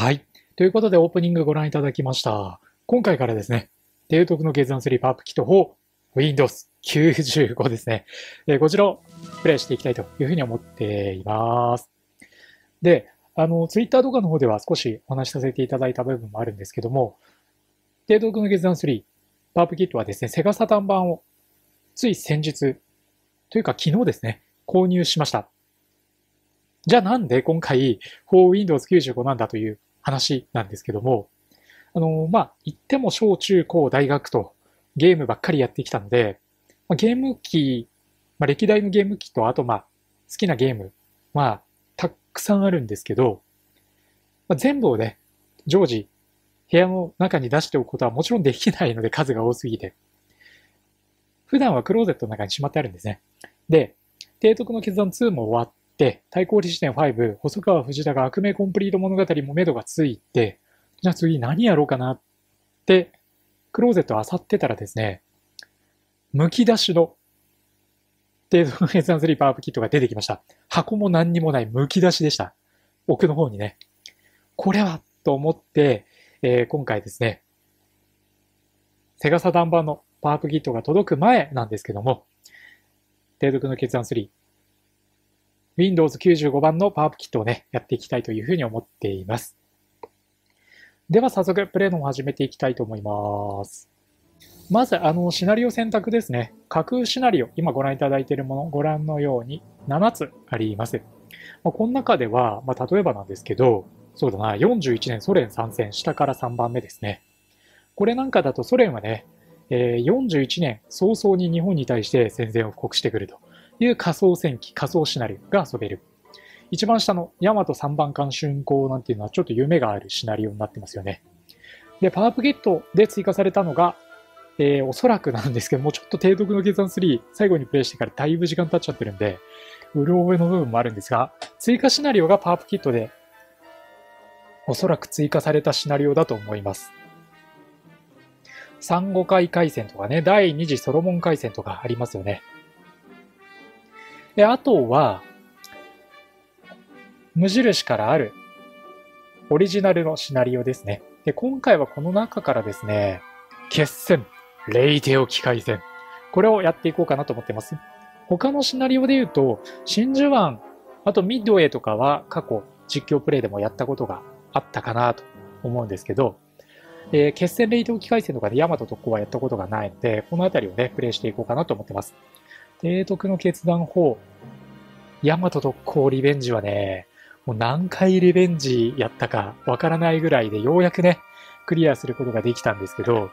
はい。ということでオープニングご覧いただきました。今回からですね、低得の決断3パープキット4 Windows 95ですね。こちらをプレイしていきたいというふうに思っています。で、Twitter とかの方では少しお話しさせていただいた部分もあるんですけども、低得の決断3パープキットはですね、セガサタン版をつい先日、というか昨日ですね、購入しました。じゃあなんで今回 for Windows 95なんだという話なんですけども、言っても小中高大学とゲームばっかりやってきたので、ゲーム機、歴代のゲーム機とあと好きなゲームはたくさんあるんですけど、全部をね、常時部屋の中に出しておくことはもちろんできないので数が多すぎて。普段はクローゼットの中にしまってあるんですね。で、低得の決断2も終わって、対抗理事典5、細川藤田が悪名コンプリート物語も目処がついて、じゃあ次何やろうかなって、クローゼットを漁ってたらですね、剥き出しの低得の決断3パープキットが出てきました。箱も何にもない剥き出しでした。奥の方にね。これはと思って、今回ですね、セガサタン版のパープキットが届く前なんですけども、低得の決断3、Windows 95版のパープキットをね、やっていきたいというふうに思っています。では早速、プレイのを始めていきたいと思います。まず、シナリオ選択ですね。架空シナリオ、今ご覧いただいているもの、ご覧のように7つあります。この中では、例えばなんですけど、そうだな、41年ソ連参戦、下から3番目ですね。これなんかだとソ連はね、41年早々に日本に対して戦前を布告してくるという仮想戦記、仮想シナリオが遊べる。一番下の大和三番艦竣工なんていうのはちょっと夢があるシナリオになってますよね。で、パープキットで追加されたのが、おそらくなんですけども、ちょっと低得の決断3、最後にプレイしてからだいぶ時間経っちゃってるんで、うろ覚えの部分もあるんですが、追加シナリオがパープキットでおそらく追加されたシナリオだと思います。珊瑚海海戦とかね、第二次ソロモン海戦とかありますよね。で、あとは、無印からあるオリジナルのシナリオですね。で、今回はこの中からですね、決戦、レイテオ機械戦。これをやっていこうかなと思ってます。他のシナリオで言うと、真珠湾、あとミッドウェイとかは過去実況プレイでもやったことがあったかなと思うんですけど、決戦レイト機械戦とかでヤマトとこはやったことがないので、このあたりをね、プレイしていこうかなと思ってます。低得の決断4、ヤマトとこリベンジはね、もう何回リベンジやったかわからないぐらいでようやくね、クリアすることができたんですけど、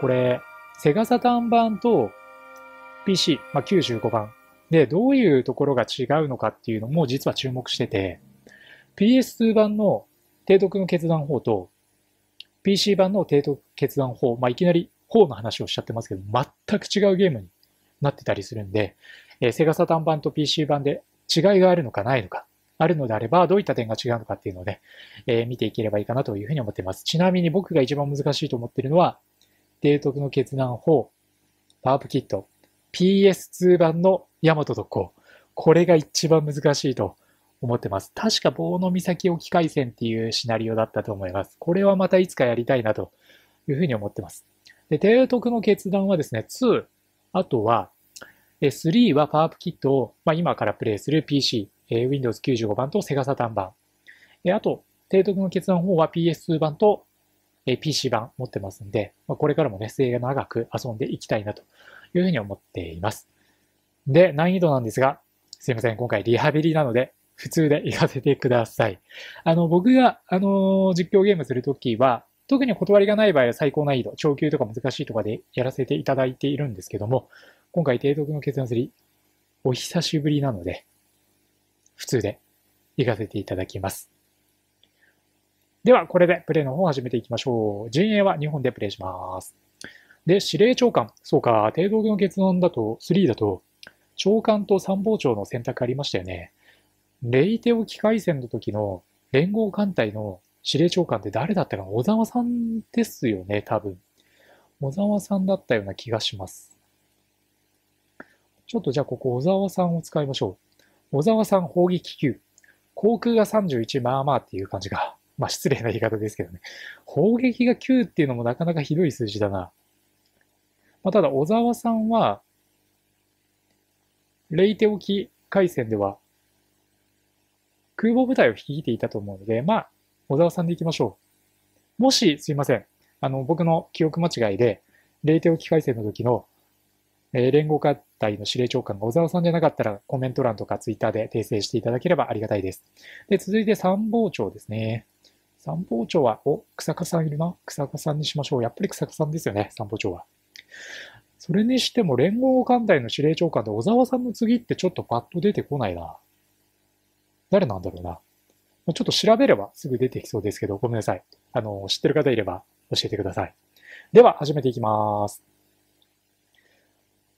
これ、セガサタン版と PC、95版でどういうところが違うのかっていうのも実は注目してて、PS2 版の低得の決断4と、PC 版の低得決断法、いきなり法の話をしちゃってますけど、全く違うゲームになってたりするんで、セガサタン版と PC 版で違いがあるのかないのか、あるのであればどういった点が違うのかっていうのをね、見ていければいいかなというふうに思っています。ちなみに僕が一番難しいと思っているのは、低得の決断法、パープキット、PS2 版の大和特攻。これが一番難しいと思ってます。確か、棒の岬沖海戦っていうシナリオだったと思います。これはまたいつかやりたいなというふうに思ってます。で、低得の決断はですね、2、あとは、3はパープキットを、今からプレイする PC、Windows 95版とセガサタン版。あと、低得の決断4は PS2 版と PC 版持ってますんで、これからもね、末長く遊んでいきたいなというふうに思っています。で、難易度なんですが、すいません、今回リハビリなので、普通で行かせてください。僕が、実況ゲームするときは、特に断りがない場合は最高難易度、超級とか難しいとかでやらせていただいているんですけども、今回低得の決断3、お久しぶりなので、普通で行かせていただきます。では、これでプレイの方を始めていきましょう。陣営は2本でプレイします。で、司令長官。そうか、低得の決断だと、3だと、長官と参謀長の選択ありましたよね。レイテオ機械戦の時の連合艦隊の司令長官って誰だったかな？小沢さんですよね、多分。小沢さんだったような気がします。ちょっとじゃあここ小沢さんを使いましょう。小沢さん砲撃級。航空が31、まあまあっていう感じか。まあ失礼な言い方ですけどね。砲撃が9っていうのもなかなかひどい数字だな。まあ、ただ小沢さんは、レイテ沖海戦では空母部隊を率いていたと思うので、まあ、小沢さんでいきましょう。もし、すいません。僕の記憶間違いで、レイテ沖海戦の時の、連合艦隊の司令長官が小沢さんじゃなかったら、コメント欄とかツイッターで訂正していただければありがたいです。で、続いて参謀長ですね。参謀長は、お、草加さんいるな。草加さんにしましょう。やっぱり草加さんですよね、参謀長は。それにしても、連合艦隊の司令長官で小沢さんの次ってちょっとパッと出てこないな。誰なんだろうな。ちょっと調べればすぐ出てきそうですけど、ごめんなさい。知ってる方いれば教えてください。では、始めていきます。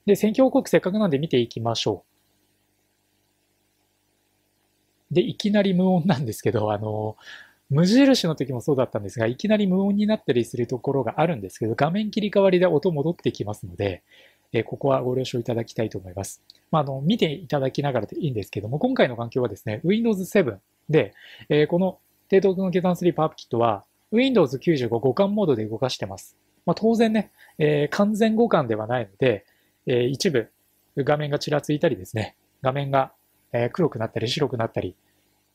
で、戦況報告せっかくなんで見ていきましょう。で、いきなり無音なんですけど、無印の時もそうだったんですが、いきなり無音になったりするところがあるんですけど、画面切り替わりで音戻ってきますので、ここはご了承いただきたいと思います。まあ、見ていただきながらでいいんですけども、今回の環境はですね、Windows 7で、この低等空間計算3パープキットは Windows 95互換モードで動かしてます。まあ、当然ね、完全互換ではないので、一部画面がちらついたりですね、画面が黒くなったり白くなったり、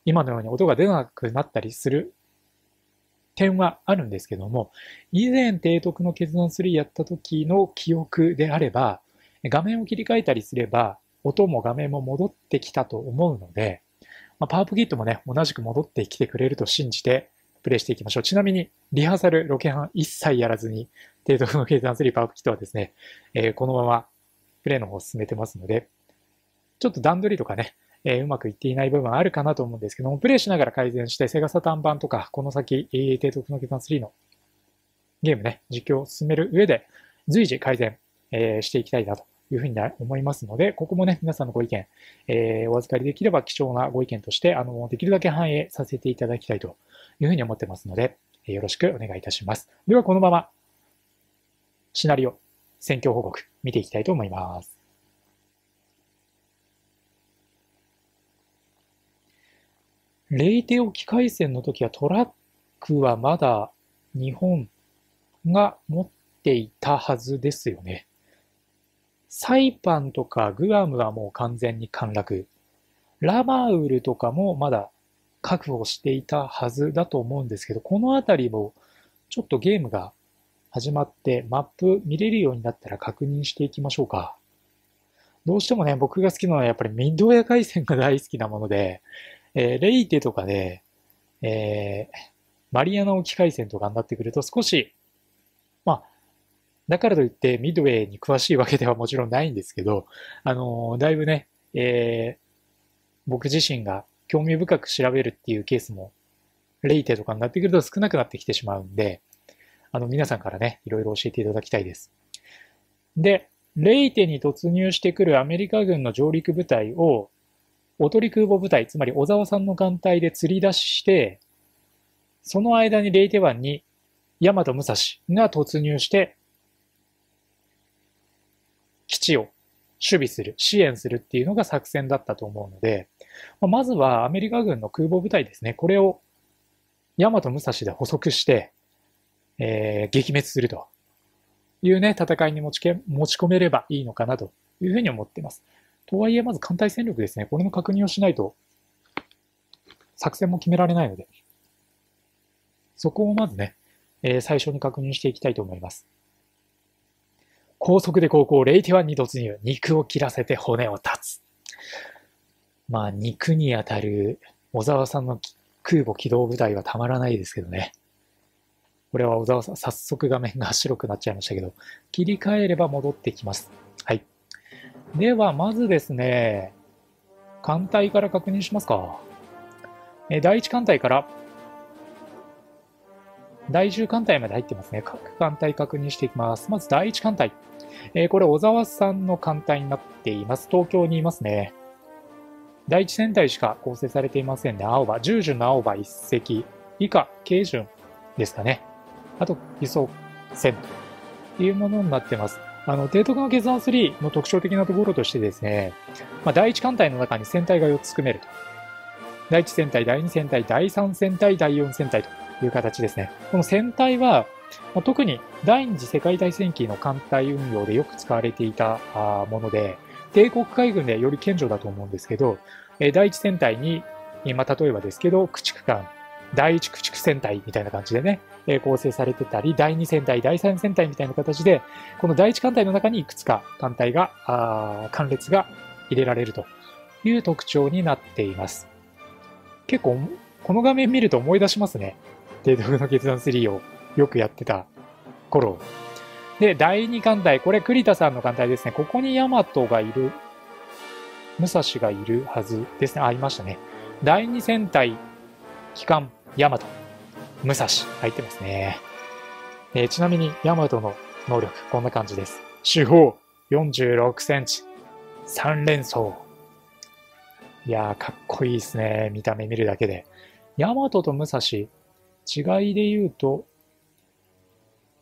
今のように音が出なくなったりする点はあるんですけども、以前低等空間計算3やった時の記憶であれば、画面を切り替えたりすれば、音も画面も戻ってきたと思うので、まあ、パープキットもね、同じく戻ってきてくれると信じてプレイしていきましょう。ちなみに、リハーサル、ロケハン一切やらずに、低等空間計算3パープキットはですね、このままプレイの方を進めてますので、ちょっと段取りとかね、うまくいっていない部分はあるかなと思うんですけども、プレイしながら改善して、セガサターン版とか、この先、低等空間計算3のゲームね、実況を進める上で、随時改善していきたいなというふうに思いますので、ここもね、皆さんのご意見、お預かりできれば貴重なご意見として、できるだけ反映させていただきたいというふうに思ってますので、よろしくお願いいたします。では、このまま、シナリオ、戦況報告、見ていきたいと思います。レイテ沖海戦の時はトラックはまだ日本が持っていたはずですよね。サイパンとかグアムはもう完全に陥落。ラマウルとかもまだ確保していたはずだと思うんですけど、このあたりもちょっとゲームが始まってマップ見れるようになったら確認していきましょうか。どうしてもね、僕が好きなのはやっぱりミッドウェー海戦が大好きなもので、レイテとかで、マリアナ沖海戦とかになってくると少し、まあ、だからといってミッドウェーに詳しいわけではもちろんないんですけど、だいぶね、僕自身が興味深く調べるっていうケースも、レイテとかになってくると少なくなってきてしまうんで、皆さんからね、いろいろ教えていただきたいです。で、レイテに突入してくるアメリカ軍の上陸部隊を、おとり空母部隊、つまり小沢さんの艦隊で釣り出して、その間にレイテ湾に大和武蔵が突入して、基地を守備する、支援するっていうのが作戦だったと思うので、まずはアメリカ軍の空母部隊ですね、これを大和武蔵で捕捉して、撃滅するというね、戦いに持ち込めればいいのかなというふうに思っています。とはいえ、まず艦隊戦力ですね。これの確認をしないと、作戦も決められないので、そこをまずね、最初に確認していきたいと思います。高速で航行、レイテ湾に突入。肉を切らせて骨を断つ。まあ、肉に当たる小沢さんの空母機動部隊はたまらないですけどね。これは小沢さん、早速画面が白くなっちゃいましたけど、切り替えれば戻ってきます。はい。では、まずですね、艦隊から確認しますか。第1艦隊から、第10艦隊まで入ってますね。各艦隊確認していきます。まず第1艦隊。これ、小沢さんの艦隊になっています。東京にいますね。第1戦隊しか構成されていませんね。青葉、従順の青葉1隻。以下、軽順ですかね。あと、輸送船というものになってます。低等空間計算3の特徴的なところとしてですね、まあ、第1艦隊の中に船体が4つ組めると。第1戦隊、第2戦隊、第3戦隊、第4戦隊という形ですね。この戦隊は、特に第二次世界大戦期の艦隊運用でよく使われていたもので、帝国海軍でより顕著だと思うんですけど、第1戦隊に、今例えばですけど、駆逐艦、第1駆逐戦隊みたいな感じでね、構成されてたり、第2戦隊、第3戦隊みたいな形で、この第1艦隊の中にいくつか艦隊が、艦列が入れられるという特徴になっています。結構、この画面見ると思い出しますね。帝国の決断3をよくやってた頃。で、第2艦隊、これ栗田さんの艦隊ですね。ここに大和がいる、武蔵がいるはずですね。あ、いましたね。第2戦隊、旗艦、大和、武蔵、入ってますね。ちなみに、大和の能力、こんな感じです。主砲、46センチ、3連装。いやー、かっこいいですね。見た目見るだけで。大和と武蔵、違いで言うと、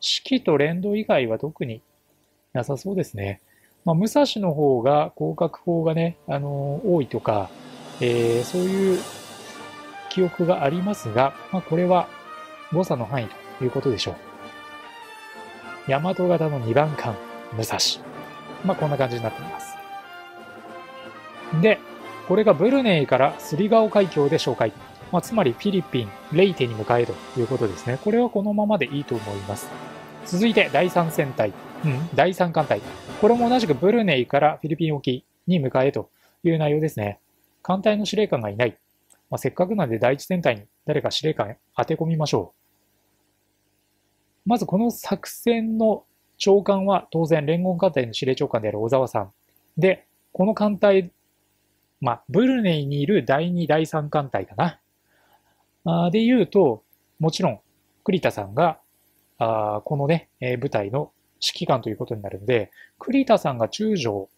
士気と連動以外は特になさそうですね。まあ、武蔵の方が、攻殻砲がね、多いとか、そういう、記憶がありますが、まあ、これは誤差の範囲ということでしょう。大和型の2番艦、武蔵。まあ、こんな感じになっています。で、これがブルネイからスリガオ海峡で紹介。まあ、つまりフィリピン、レイテに向かえということですね。これはこのままでいいと思います。続いて、第3戦隊。第3艦隊。これも同じくブルネイからフィリピン沖に向かえという内容ですね。艦隊の司令官がいない。まあ、せっかくなんで第一戦隊に誰か司令官当て込みましょう。まずこの作戦の長官は当然連合艦隊の司令長官である小沢さん。で、この艦隊、まあ、ブルネイにいる第2、第3艦隊かな。で言うと、もちろん栗田さんが、このね、部隊の指揮官ということになるので、栗田さんが中将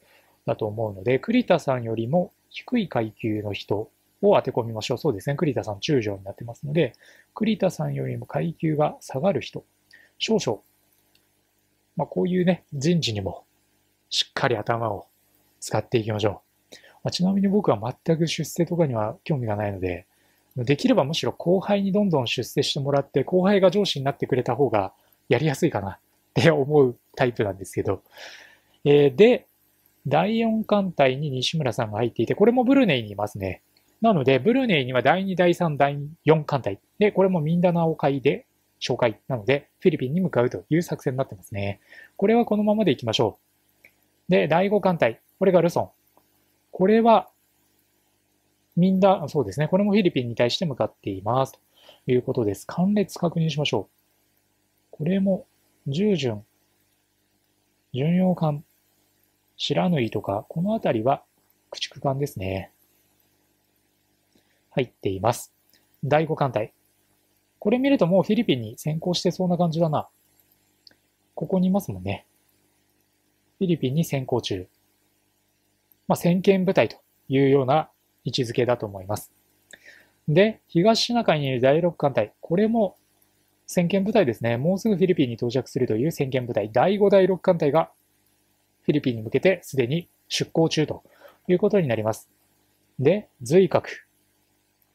だと思うので、栗田さんよりも低い階級の人、を当て込みましょう。そうですね。栗田さん中将になってますので、栗田さんよりも階級が下がる人、少々、まあ、こういうね、人事にもしっかり頭を使っていきましょう。まあ、ちなみに僕は全く出世とかには興味がないので、できればむしろ後輩にどんどん出世してもらって、後輩が上司になってくれた方がやりやすいかなって思うタイプなんですけど。で、第4艦隊に西村さんが入っていて、これもブルネイにいますね。なので、ブルネイには第2、第3、第4艦隊。で、これもミンダナオ海で紹介。なので、フィリピンに向かうという作戦になってますね。これはこのままでいきましょう。で、第5艦隊。これがルソン。これは、そうですね。これもフィリピンに対して向かっています。ということです。艦列確認しましょう。これも、従順、巡洋艦、白縫とか、このあたりは駆逐艦ですね。入っています。第5艦隊。これ見るともうフィリピンに先行してそうな感じだな。ここにいますもんね。フィリピンに先行中。まあ、先見部隊というような位置づけだと思います。で、東シナ海にいる第6艦隊。これも先見部隊ですね。もうすぐフィリピンに到着するという先見部隊。第5、第6艦隊がフィリピンに向けてすでに出航中ということになります。で、随格。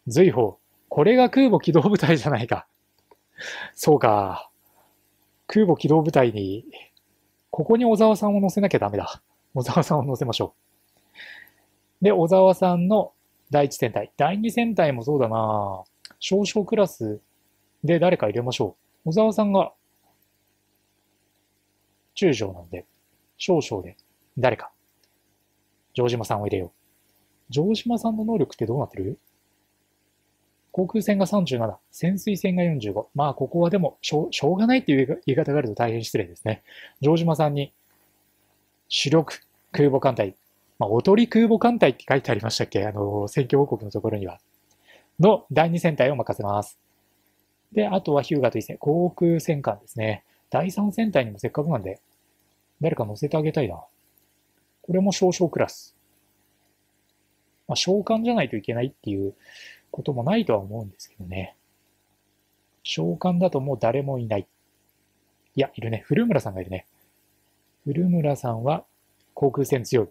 随砲。これが空母機動部隊じゃないか。そうか。空母機動部隊に、ここに小沢さんを乗せなきゃダメだ。小沢さんを乗せましょう。で、小沢さんの第一戦隊。第二戦隊もそうだな少々クラスで誰か入れましょう。小沢さんが、中将なんで、少々で、誰か。城島さんを入れよう。城島さんの能力ってどうなってる？航空戦が37、潜水戦が45。まあ、ここはでもしょうがないっていう言い方があると大変失礼ですね。城島さんに、主力空母艦隊。まあ、おとり空母艦隊って書いてありましたっけ戦況王国のところには。の第2戦隊を任せます。で、あとはヒューガと一戦。航空戦艦ですね。第3戦隊にもせっかくなんで、誰か乗せてあげたいな。これも少々クラス。まあ、召喚じゃないといけないっていう、こともないとは思うんですけどね。召喚だともう誰もいない。いや、いるね。古村さんがいるね。古村さんは航空戦強い。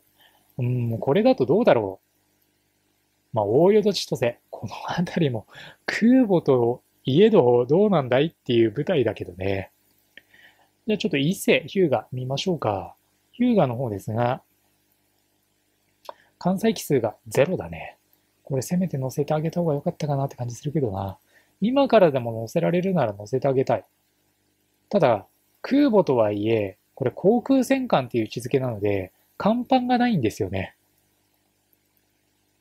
これだとどうだろう。まあ、大淀千歳。このあたりも空母といえどどうなんだいっていう舞台だけどね。じゃあちょっと伊勢、日向見ましょうか。日向の方ですが、関西機数が0だね。これせめて載せてあげた方が良かったかなって感じするけどな。今からでも載せられるなら載せてあげたい。ただ、空母とはいえ、これ航空戦艦っていう位置づけなので、甲板がないんですよね。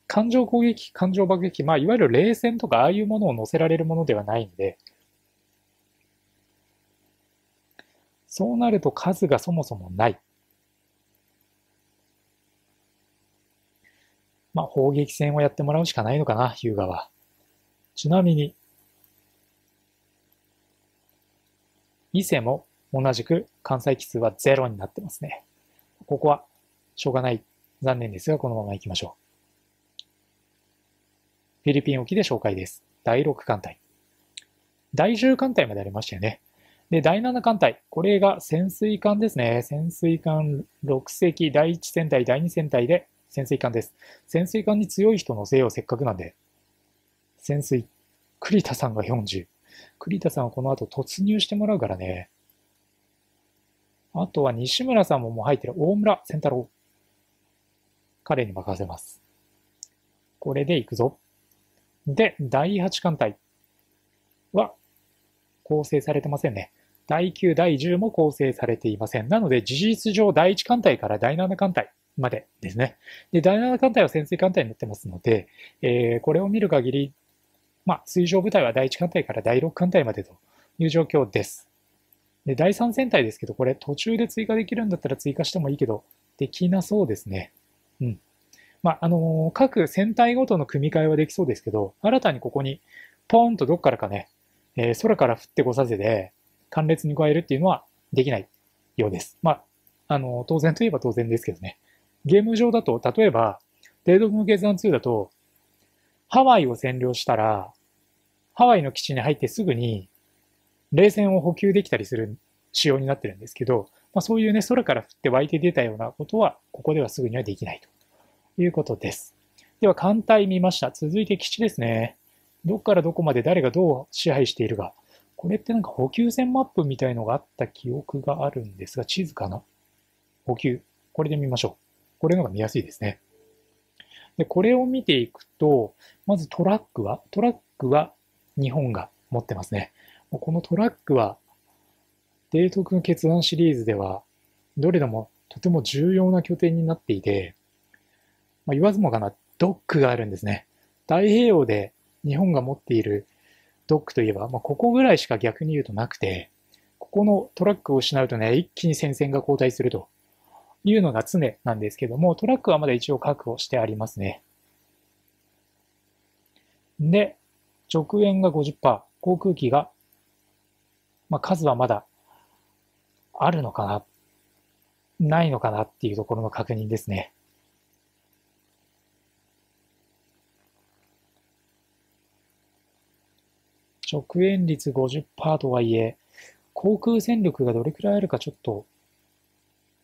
艦上攻撃、艦上爆撃機、いわゆる冷戦とかああいうものを載せられるものではないので、そうなると数がそもそもない。砲撃戦をやってもらうしかないのかな、日向は。ちなみに、伊勢も同じく関西機数は0になってますね。ここはしょうがない。残念ですが、このまま行きましょう。フィリピン沖で紹介です。第6艦隊。第10艦隊までありましたよね。で、第7艦隊。これが潜水艦ですね。潜水艦6隻、第1戦隊、第2戦隊で潜水艦です。潜水艦に強い人乗せよう、せっかくなんで。潜水。栗田さんが40。栗田さんはこの後突入してもらうからね。あとは西村さんももう入ってる。大村仙太郎。彼に任せます。これで行くぞ。で、第8艦隊は構成されてませんね。第9、第10も構成されていません。なので、事実上第1艦隊から第7艦隊までですね。で、第7艦隊は潜水艦隊になってますので、これを見る限り、水上部隊は第1艦隊から第6艦隊までという状況です。で、第3戦隊ですけど、これ途中で追加できるんだったら追加してもいいけど、できなそうですね。うん。各戦隊ごとの組み替えはできそうですけど、新たにここに、ポーンとどっからかね、空から降ってこさせて、艦列に加えるっていうのはできないようです。当然といえば当然ですけどね。ゲーム上だと、例えば、デッドオブの決断2だと、ハワイを占領したら、ハワイの基地に入ってすぐに、冷戦を補給できたりする仕様になってるんですけど、そういうね、空から降って湧いて出たようなことは、ここではすぐにはできないということです。では、艦隊見ました。続いて基地ですね。どこからどこまで誰がどう支配しているか。これってなんか補給船マップみたいのがあった記憶があるんですが、地図かな？補給。これで見ましょう。これのが見やすいですね。で、これを見ていくと、まずトラックは日本が持ってますね。このトラックは、提督の決断シリーズでは、どれでもとても重要な拠点になっていて、言わずもがな、ドックがあるんですね。太平洋で日本が持っているドックといえば、ここぐらいしか逆に言うとなくて、ここのトラックを失うとね、一気に戦線が後退するというのが常なんですけども、トラックはまだ一応確保してありますね。で、直縁が 50%、航空機が数はまだあるのかな、ないのかなっていうところの確認ですね。直縁率 50% とはいえ、航空戦力がどれくらいあるかちょっと、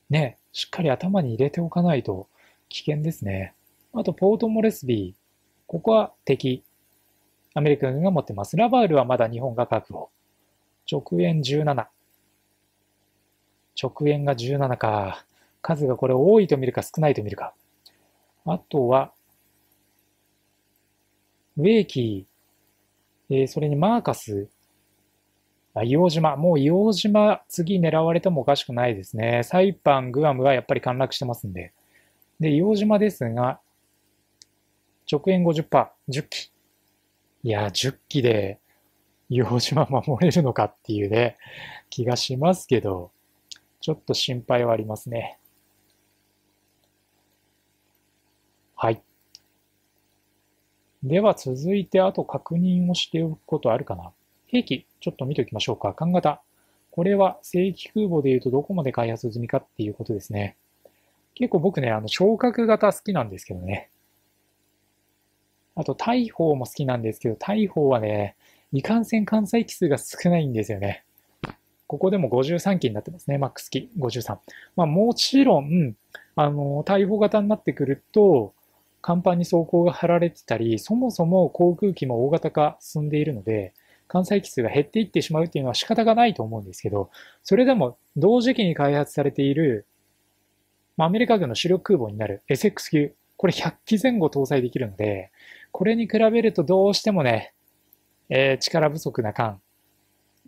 ね、しっかり頭に入れておかないと危険ですね。あと、ポートモレスビー。ここは敵。アメリカ軍が持ってます。ラバウルはまだ日本が確保。直縁17。直縁が17か。数がこれ多いと見るか少ないと見るか。あとは、ウェイキー。それにマーカス。硫黄島。もう硫黄島、次狙われてもおかしくないですね。サイパン、グアムはやっぱり陥落してますんで。で、硫黄島ですが、直縁 50%、10機。いや、10機で、硫黄島守れるのかっていうね、気がしますけど、ちょっと心配はありますね。はい。では続いて、あと確認をしておくことあるかな。兵器、ちょっと見ておきましょうか。艦型。これは正規空母でいうとどこまで開発済みかっていうことですね。結構僕ね、昇格型好きなんですけどね。あと、大砲も好きなんですけど、大砲はね、いかんせん艦載機数が少ないんですよね。ここでも53機になってますね。マックス機53。もちろん、大砲型になってくると、甲板に装甲が張られてたり、そもそも航空機も大型化進んでいるので、艦載機数が減っていってしまうっていうのは仕方がないと思うんですけど、それでも同時期に開発されている、アメリカ軍の主力空母になる SX 級、これ100機前後搭載できるので、これに比べるとどうしてもね、力不足な感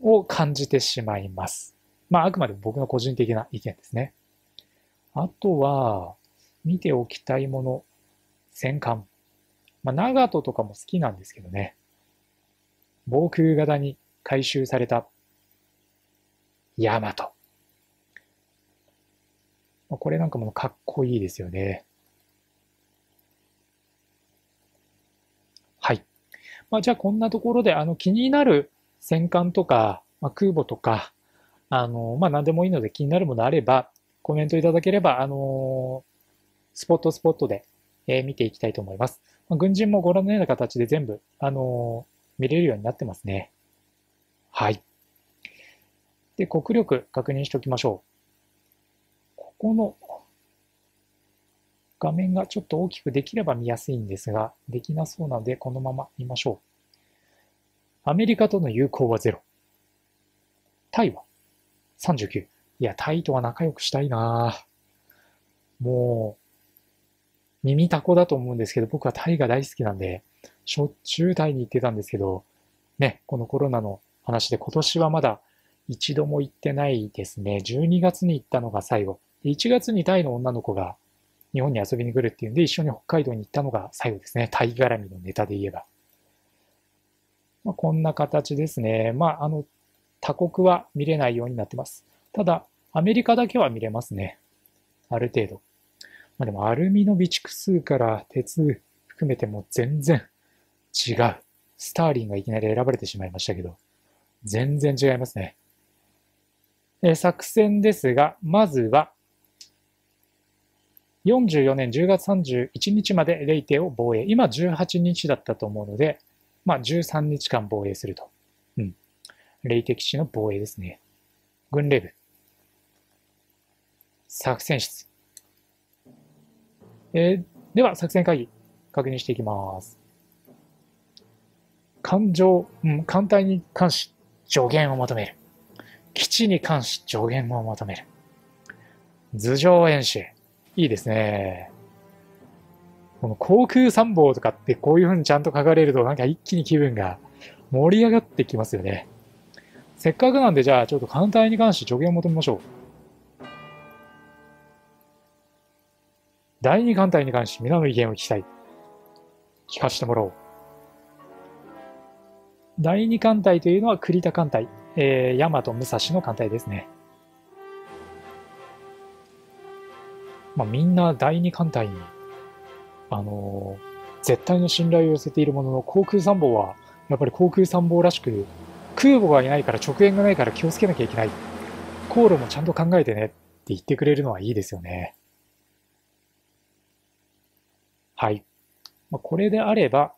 を感じてしまいます。まあ、あくまでも僕の個人的な意見ですね。あとは、見ておきたいもの、戦艦。まあ、長門とかも好きなんですけどね。防空型に改修された、大和。これなんかもかっこいいですよね。はい。まあ、じゃあこんなところで、気になる戦艦とか、空母とか、何でもいいので気になるものあれば、コメントいただければ、スポットで、見ていきたいと思います。まあ、軍人もご覧のような形で全部、見れるようになってますね。はい。で、国力確認しておきましょう。ここの画面がちょっと大きくできれば見やすいんですが、できなそうなのでこのまま見ましょう。アメリカとの友好は0。タイは39。いや、タイとは仲良くしたいなぁ。もう、耳たこだと思うんですけど、僕はタイが大好きなんで、しょっちゅうタイに行ってたんですけど、ね、このコロナの話で今年はまだ一度も行ってないですね。12月に行ったのが最後。1月にタイの女の子が日本に遊びに来るっていうんで、一緒に北海道に行ったのが最後ですね。タイ絡みのネタで言えば。まあ、こんな形ですね。まあ、他国は見れないようになってます。ただ、アメリカだけは見れますね。ある程度。まあ、でも、アルミの備蓄数から鉄含めても全然違う。スターリンがいきなり選ばれてしまいましたけど、全然違いますね。作戦ですが、まずは、44年10月31日までレイテを防衛。今18日だったと思うので、まあ、13日間防衛すると。うん。レイテ基地の防衛ですね。軍令部。作戦室。では、作戦会議、確認していきます。艦隊に関し、助言を求める。基地に関し、助言を求める。図上演習。いいですね。この航空参謀とかってこういう風にちゃんと書かれると、なんか一気に気分が盛り上がってきますよね。せっかくなんで、じゃあちょっと艦隊に関し、助言を求めましょう。第2艦隊に関し皆の意見を聞きたい。聞かせてもらおう。第2艦隊というのは栗田艦隊、大和武蔵の艦隊ですね。まあ、みんな第2艦隊に、絶対の信頼を寄せているものの、航空参謀は、やっぱり航空参謀らしく、空母がいないから直縁がないから気をつけなきゃいけない。航路もちゃんと考えてねって言ってくれるのはいいですよね。はい。まあ、これであれば、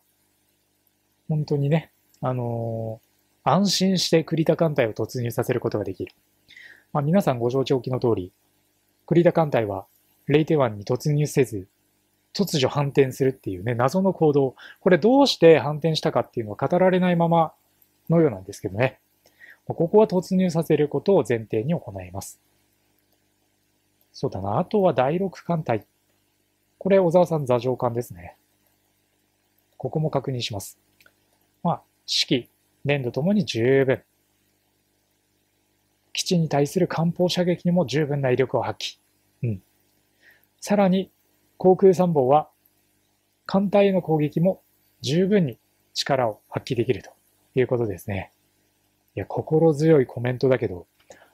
本当にね、安心して栗田艦隊を突入させることができる。まあ、皆さんご承知おきの通り、栗田艦隊は、レイテ湾に突入せず、突如反転するっていうね、謎の行動。これどうして反転したかっていうのは語られないままのようなんですけどね。ここは突入させることを前提に行います。そうだな。あとは第6艦隊。これ、小沢さん、座上艦ですね。ここも確認します。まあ、指揮、練度ともに十分。基地に対する艦砲射撃にも十分な威力を発揮。うん。さらに、航空参謀は、艦隊への攻撃も十分に力を発揮できるということですね。いや、心強いコメントだけど、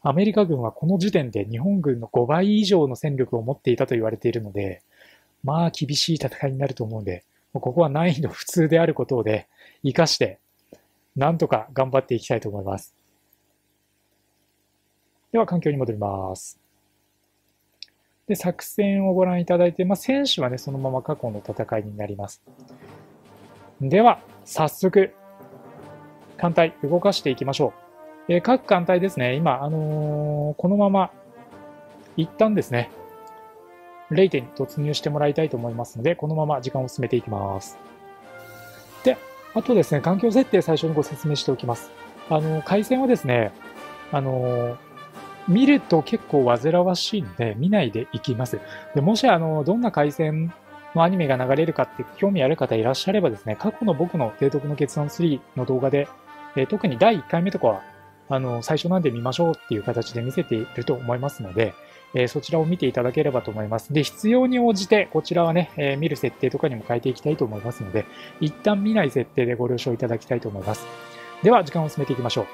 アメリカ軍はこの時点で日本軍の5倍以上の戦力を持っていたと言われているので、まあ厳しい戦いになると思うんで、ここは難易度普通であることで活かして、なんとか頑張っていきたいと思います。では、環境に戻ります。で、作戦をご覧いただいて、まあ選手はね、そのまま過去の戦いになります。では、早速、艦隊動かしていきましょう。各艦隊ですね、今、このまま、一旦ですね、0.2 に突入してもらいたいと思いますので、このまま時間を進めていきます。で、あとですね、環境設定最初にご説明しておきます。回線はですね、見ると結構煩わしいので、見ないでいきます。で、もしどんな回線のアニメが流れるかって興味ある方いらっしゃればですね、過去の僕の提督の決断3の動画で、特に第1回目とかは、最初なんで見ましょうっていう形で見せていると思いますので、そちらを見ていただければと思います。で、必要に応じて、こちらはね、見る設定とかにも変えていきたいと思いますので、一旦見ない設定でご了承いただきたいと思います。では、時間を進めていきましょ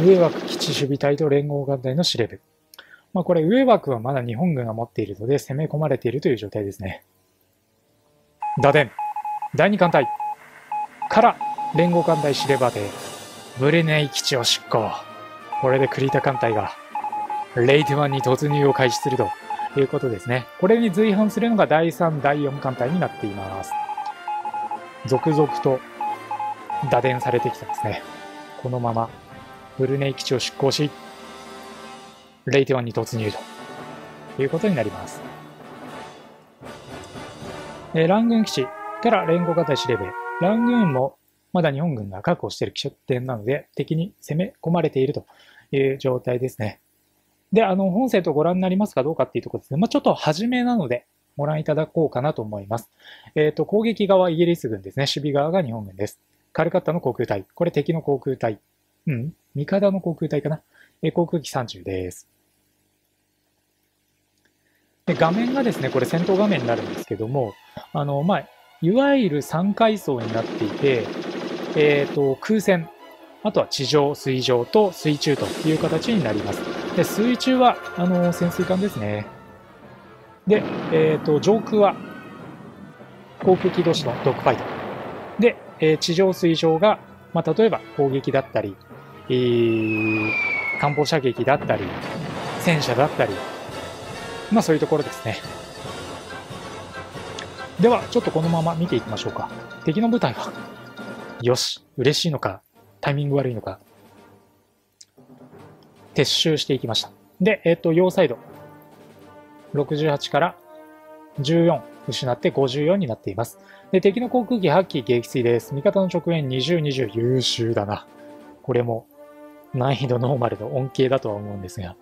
う。上枠基地守備隊と連合艦隊の司令部。まあ、これ、上枠はまだ日本軍が持っているので、攻め込まれているという状態ですね。打電、第2艦隊から連合艦隊司令部で、ブレネイ基地を執行。これで栗田艦隊が、レイテ1に突入を開始するということですね。これに随伴するのが第3、第4艦隊になっています。続々と打電されてきたんですね。このままブルネイ基地を出港し、レイテ1に突入ということになります。蘭軍基地から連合艦隊司令部。蘭軍もまだ日本軍が確保している基地点なので、敵に攻め込まれているという状態ですね。で、本セットご覧になりますかどうかっていうところですね。まあ、ちょっと初めなので、ご覧いただこうかなと思います。攻撃側イギリス軍ですね。守備側が日本軍です。カルカッタの航空隊。これ敵の航空隊。味方の航空隊かな。航空機30です。で、画面がですね、これ戦闘画面になるんですけども、まあ、いわゆる3階層になっていて、空戦。あとは地上、水上と水中という形になります。で、水中は、潜水艦ですね。で、上空は、航空機同士のドッグファイト。で、地上、水上が、まあ、例えば攻撃だったり、艦砲射撃だったり、戦車だったり、まあ、そういうところですね。では、ちょっとこのまま見ていきましょうか。敵の部隊は、よし、嬉しいのか。タイミング悪いのか撤収していきました。で、両サイド68から14失って54になっています。で、敵の航空機8機撃墜です。味方の直縁20、20優秀だな。これも難易度ノーマルの恩恵だとは思うんですが、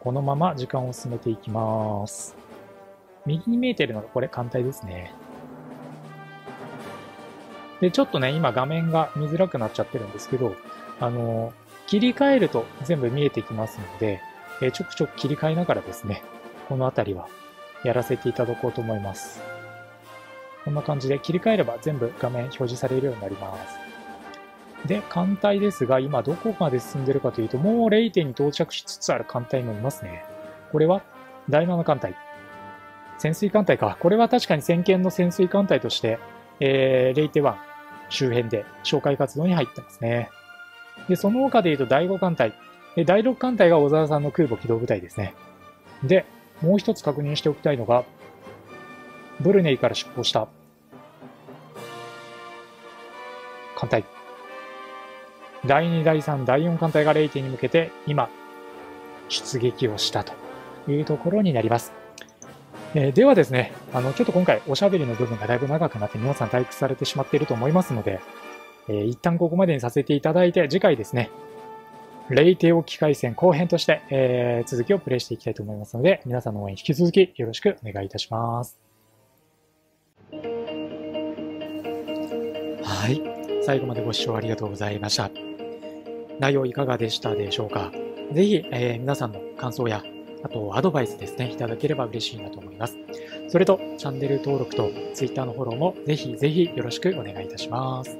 このまま時間を進めていきます。右に見えているのがこれ艦隊ですね。で、ちょっとね、今画面が見づらくなっちゃってるんですけど、切り替えると全部見えてきますので、ちょくちょく切り替えながらですね、このあたりはやらせていただこうと思います。こんな感じで切り替えれば全部画面表示されるようになります。で、艦隊ですが、今どこまで進んでるかというと、もう 0.2 に到着しつつある艦隊もいますね。これは第7艦隊。潜水艦隊か。これは確かに先見の潜水艦隊として、レイテ1周辺で紹介活動に入ってますね。で、その他でいうと第5艦隊。第6艦隊が小沢さんの空母機動部隊ですね。で、もう一つ確認しておきたいのが、ブルネイから出港した艦隊。第2、第3、第4艦隊がレイテに向けて今、出撃をしたというところになります。ではですね、ちょっと今回おしゃべりの部分がだいぶ長くなって皆さん退屈されてしまっていると思いますので、一旦ここまでにさせていただいて、次回ですね、レイテオ機械戦後編として、続きをプレイしていきたいと思いますので、皆さんの応援引き続きよろしくお願いいたします。はい、最後までご視聴ありがとうございました。内容いかがでしたでしょうか。ぜひ、皆さんの感想やあと、アドバイスですね、いただければ嬉しいなと思います。それと、チャンネル登録と Twitter のフォローもぜひぜひよろしくお願いいたします。